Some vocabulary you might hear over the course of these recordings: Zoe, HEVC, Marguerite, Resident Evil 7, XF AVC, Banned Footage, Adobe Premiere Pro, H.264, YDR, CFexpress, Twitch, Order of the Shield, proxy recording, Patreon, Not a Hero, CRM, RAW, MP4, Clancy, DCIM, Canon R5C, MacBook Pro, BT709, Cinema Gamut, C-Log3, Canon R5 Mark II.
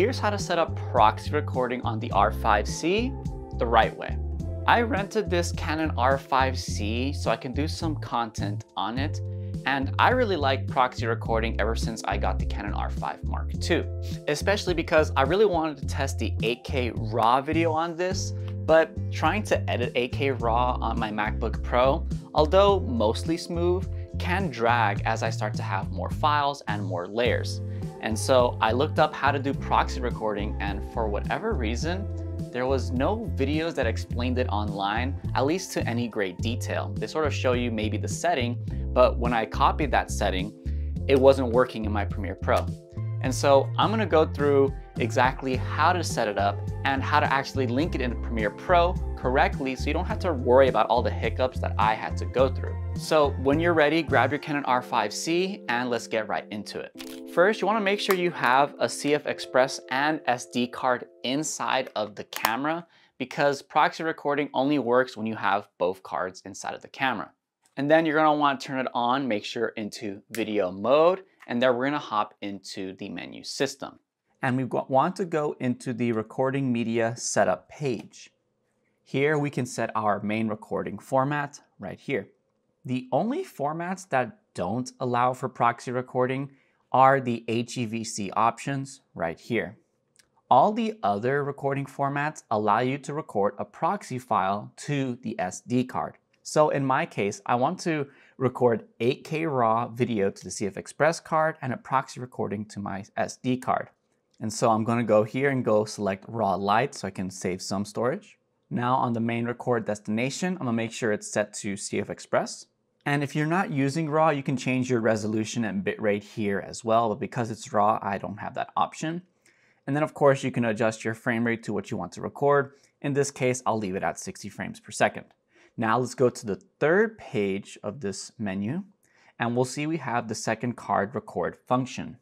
Here's how to set up proxy recording on the R5C the right way. I rented this Canon R5C so I can do some content on it, and I really like proxy recording ever since I got the Canon R5 Mark II, especially because I really wanted to test the 8K RAW video on this, but trying to edit 8K RAW on my MacBook Pro, although mostly smooth, can drag as I start to have more files and more layers. And so I looked up how to do proxy recording, and for whatever reason, there was no videos that explained it online, at least to any great detail. They sort of show you maybe the setting, but when I copied that setting, it wasn't working in my Premiere Pro. And so I'm gonna go through exactly how to set it up and how to actually link it in Premiere Pro correctly so you don't have to worry about all the hiccups that I had to go through. So when you're ready, grab your Canon R5C and let's get right into it. First, you wanna make sure you have a CFexpress and SD card inside of the camera, because proxy recording only works when you have both cards inside of the camera. And then you're gonna wanna turn it on, make sure into video mode, and then we're gonna hop into the menu system. And we want to go into the recording media setup page. Here we can set our main recording format right here. The only formats that don't allow for proxy recording are the HEVC options right here. All the other recording formats allow you to record a proxy file to the SD card. So in my case, I want to record 8K RAW video to the CFexpress card and a proxy recording to my SD card. And so I'm gonna go here and go select raw light so I can save some storage. Now on the main record destination, I'm gonna make sure it's set to CFexpress. And if you're not using raw, you can change your resolution and bitrate here as well, but because it's raw, I don't have that option. And then of course you can adjust your frame rate to what you want to record. In this case, I'll leave it at 60 frames per second. Now let's go to the third page of this menu, and we'll see we have the second card record function.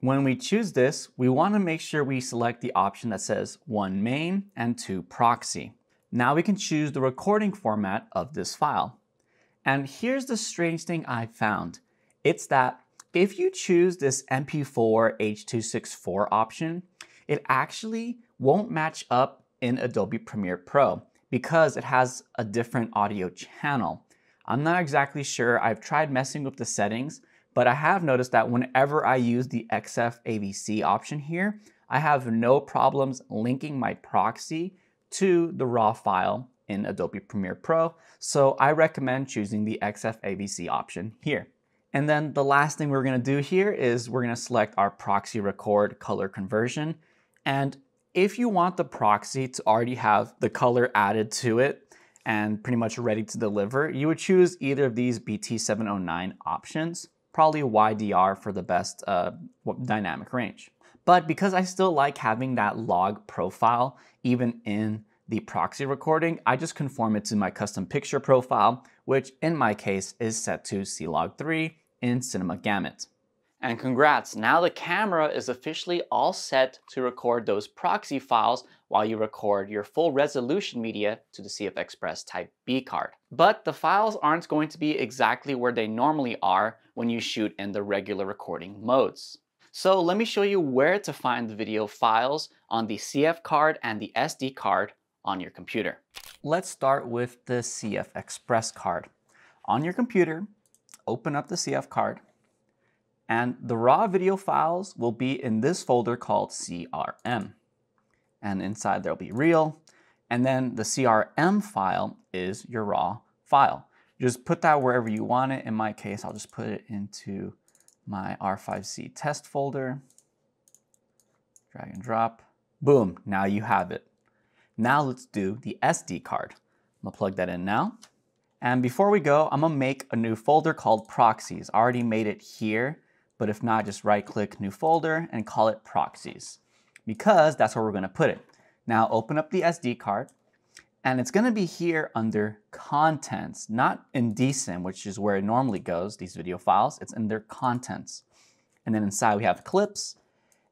When we choose this, we want to make sure we select the option that says one main and two proxy. Now we can choose the recording format of this file. And here's the strange thing I found. It's that if you choose this MP4 H.264 option, it actually won't match up in Adobe Premiere Pro because it has a different audio channel. I'm not exactly sure. I've tried messing with the settings, but I have noticed that whenever I use the XF AVC option here, I have no problems linking my proxy to the raw file in Adobe Premiere Pro. So I recommend choosing the XF AVC option here. And then the last thing we're gonna do here is we're gonna select our proxy record color conversion. And if you want the proxy to already have the color added to it and pretty much ready to deliver, you would choose either of these BT709 options. Probably YDR for the best dynamic range. But because I still like having that log profile, even in the proxy recording, I just conform it to my custom picture profile, which in my case is set to C-Log3 in Cinema Gamut. And congrats, now the camera is officially all set to record those proxy files while you record your full resolution media to the CFexpress Type B card. But the files aren't going to be exactly where they normally are when you shoot in the regular recording modes. So let me show you where to find the video files on the CF card and the SD card on your computer. Let's start with the CFexpress card. On your computer, open up the CF card, and the raw video files will be in this folder called CRM. And inside there'll be real, and then the CRM file is your raw file. Just put that wherever you want it. In my case, I'll just put it into my R5C test folder, drag and drop. Boom, now you have it. Now let's do the SD card. I'm gonna plug that in now. And before we go, I'm gonna make a new folder called proxies. I already made it here, but if not, just right click new folder and call it proxies, because that's where we're gonna put it. Now open up the SD card, and it's gonna be here under contents, not in DCIM, which is where it normally goes, these video files, it's in their contents. And then inside we have clips,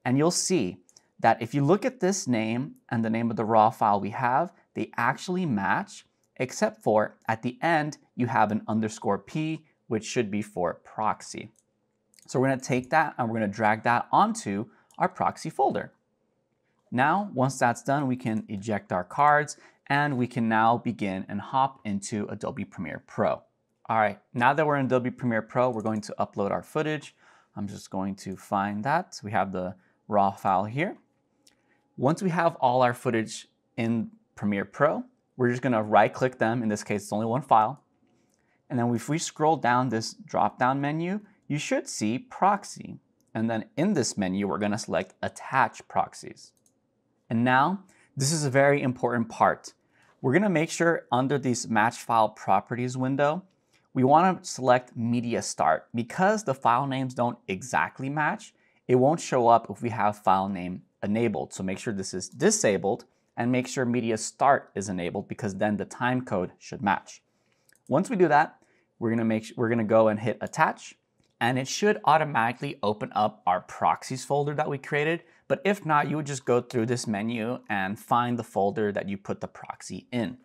and you'll see that if you look at this name and the name of the raw file we have, they actually match, except for at the end, you have an underscore P, which should be for proxy. So we're gonna take that and we're gonna drag that onto our proxy folder. Now, once that's done, we can eject our cards and we can now begin and hop into Adobe Premiere Pro. All right, now that we're in Adobe Premiere Pro, we're going to upload our footage. I'm just going to find that. We have the RAW file here. Once we have all our footage in Premiere Pro, we're just gonna right-click them. In this case, it's only one file. And then if we scroll down this drop-down menu, you should see Proxy. And then in this menu, we're gonna select Attach Proxies. And now, this is a very important part. We're gonna make sure under this Match File Properties window, we want to select Media Start. Because the file names don't exactly match, it won't show up if we have file name enabled. So make sure this is disabled and make sure Media Start is enabled because then the time code should match. Once we do that, we're gonna go and hit Attach, and it should automatically open up our proxies folder that we created. But if not, you would just go through this menu and find the folder that you put the proxy in.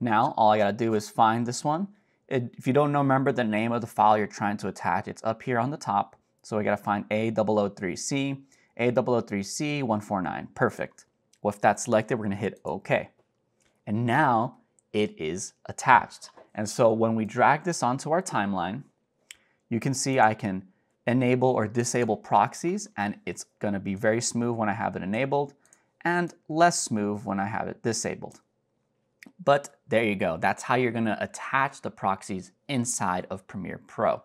Now, all I gotta do is find this one. If you don't remember the name of the file you're trying to attach, it's up here on the top. So we gotta find A003C, A003C149, perfect. Well, if that's selected, we're gonna hit OK. And now it is attached. And so when we drag this onto our timeline, you can see I can enable or disable proxies, and it's gonna be very smooth when I have it enabled and less smooth when I have it disabled. But there you go. That's how you're going to attach the proxies inside of Premiere Pro.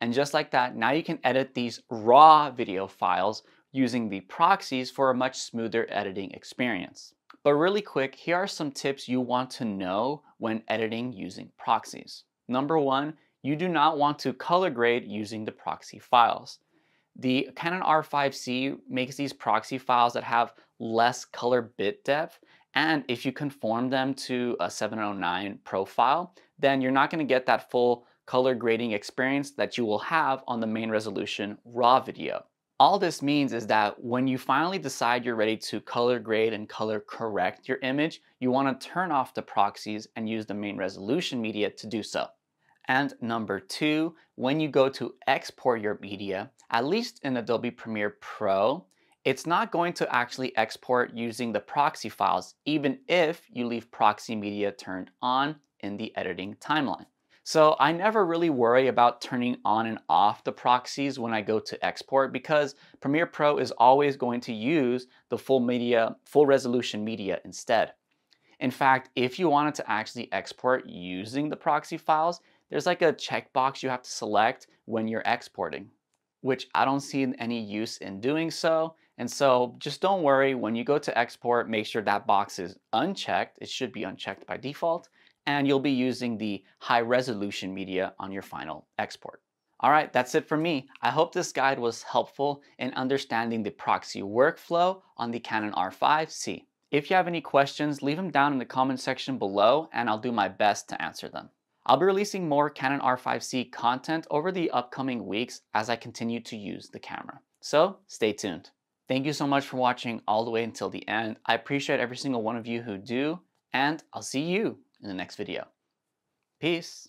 And just like that, now you can edit these raw video files using the proxies for a much smoother editing experience. But really quick, here are some tips you want to know when editing using proxies. Number one, you do not want to color grade using the proxy files. The Canon R5C makes these proxy files that have less color bit depth. And if you conform them to a 709 profile, then you're not going to get that full color grading experience that you will have on the main resolution raw video. All this means is that when you finally decide you're ready to color grade and color correct your image, you want to turn off the proxies and use the main resolution media to do so. And number two, when you go to export your media, at least in Adobe Premiere Pro, it's not going to actually export using the proxy files, even if you leave proxy media turned on in the editing timeline. So I never really worry about turning on and off the proxies when I go to export because Premiere Pro is always going to use the full resolution media instead. In fact, if you wanted to actually export using the proxy files, there's like a checkbox you have to select when you're exporting, which I don't see any use in doing so. And so just don't worry, when you go to export, make sure that box is unchecked. It should be unchecked by default, and you'll be using the high resolution media on your final export. All right, that's it for me. I hope this guide was helpful in understanding the proxy workflow on the Canon R5C. If you have any questions, leave them down in the comment section below and I'll do my best to answer them. I'll be releasing more Canon R5C content over the upcoming weeks as I continue to use the camera. So stay tuned. Thank you so much for watching all the way until the end. I appreciate every single one of you who do, and I'll see you in the next video. Peace.